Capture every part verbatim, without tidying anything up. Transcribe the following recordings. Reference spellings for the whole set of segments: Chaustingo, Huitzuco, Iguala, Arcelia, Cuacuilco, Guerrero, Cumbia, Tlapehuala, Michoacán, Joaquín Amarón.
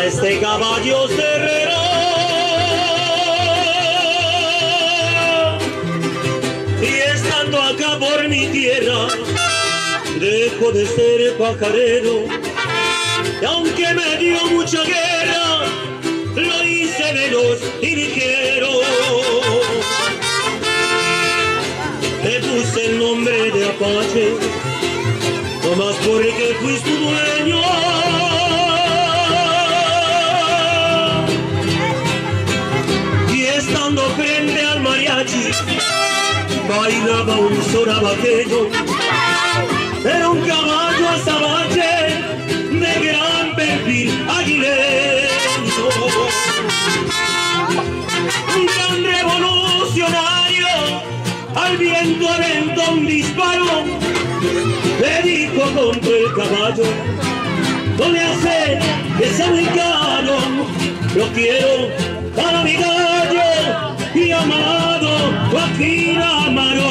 a este caballo guerrero. Y estando acá por mi tierra, dejo de ser pajarero. Y aunque me dio mucha guerra, lo hice menos y ni quiero. Me puse el nombre de Apache, nomás porque fuiste tu dueño. Y estando frente al mariachi, bailaba un sorabaqueño. Era un caballo azabache de gran perfil aguileño, un gran revolucionario. Al viento aventó un disparo, le dijo con todo el caballo: no le hace que sea muy caro, lo quiero para mi gallo y amado Joaquín Amarón.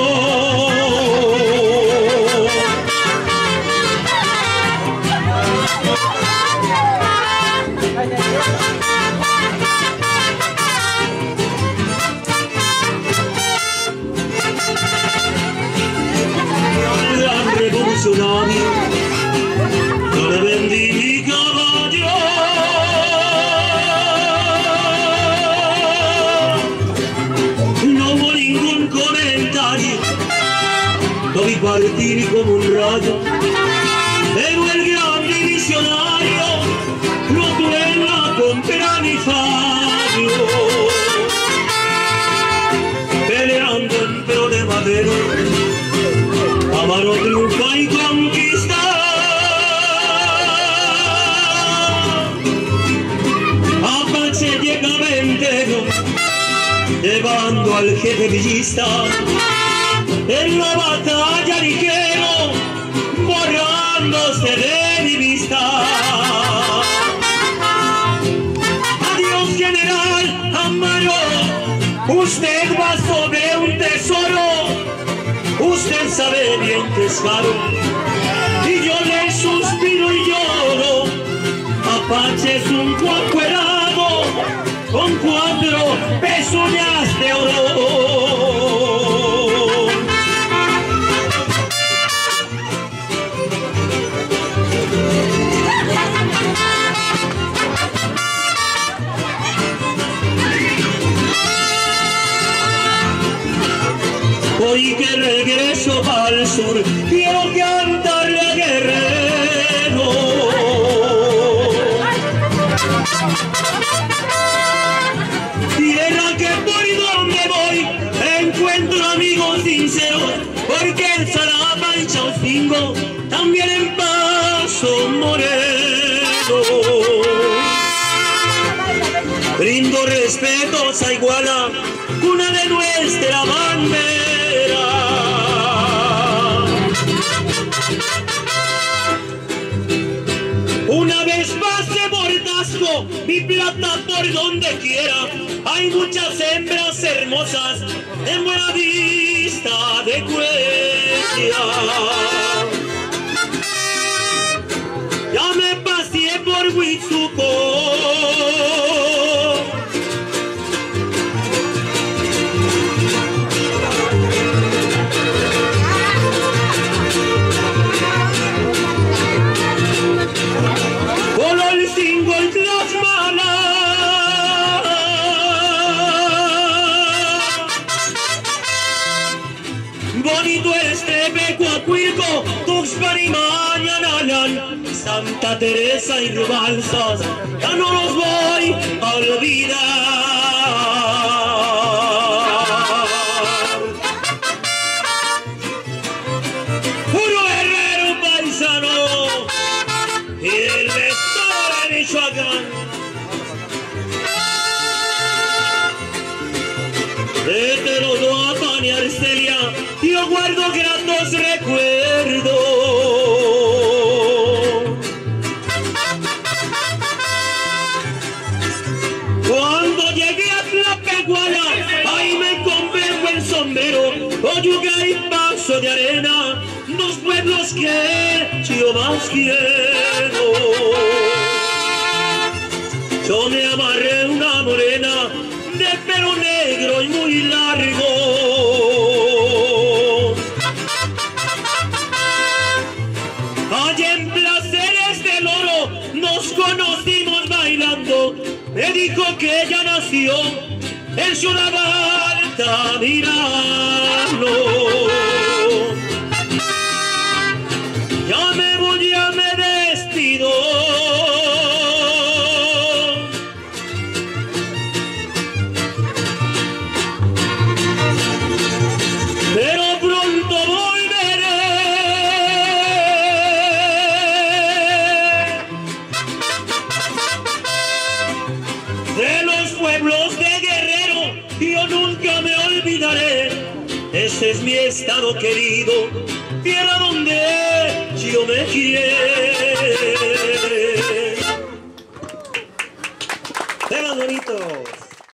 Yo le vendí mi caballo, no hubo ningún comentario, lo vi partir como un rayo, pero el gran divisionario no duela contra mi fallo. Peleando en pro de madero, Amarón triunfa y conquista. Apache llega ventero, llevando al jefe villista. En la batalla ligero, borrándose de mi vista. Adiós general Amarón, usted va sobre un tesoro. Usted sabe bien que es caro, y yo le suspiro y lloro. Apache es un cuacuerado con cuatro pezuñas de oro. Hoy que regreso al sur, quiero cantarle a Guerrero. Tierra que por donde voy encuentro amigos sinceros, porque en Sarapa y Chaustingo, también en Paso Moreno. Brindo respetos a Iguala, cuna de nuestra bandera. Una vez pase por Tasco, mi plata por donde quiera, hay muchas hembras hermosas en buena vista de Cuecia. Ya me pasé por Huitzuco, Cuacuilco, Tuxpan y Mañanalán, Santa Teresa y Rubalsas, ya no los voy a olvidar. Puro guerrero paisano, y el estado de Michoacán. Desde los Doapan y Arcelia, yo guardo gratos recuerdos. Cuando llegué a Tlapehuala, ahí me compré un buen sombrero, Oyuga y Paso de Arena, dos pueblos que yo más quiero. yo me amarré una morena de pelo negro y muy largo. Allá en Placeres del Oro nos conocimos bailando, me dijo que ella nació en Ciudad Alta Mirano. Ya me voy, ya me despido, pero pronto volveré de los pueblos de Guerrero. Yo nunca me olvidaré, ese es mi estado querido, tierra donde yo me quiero. ¡Temas bonitos!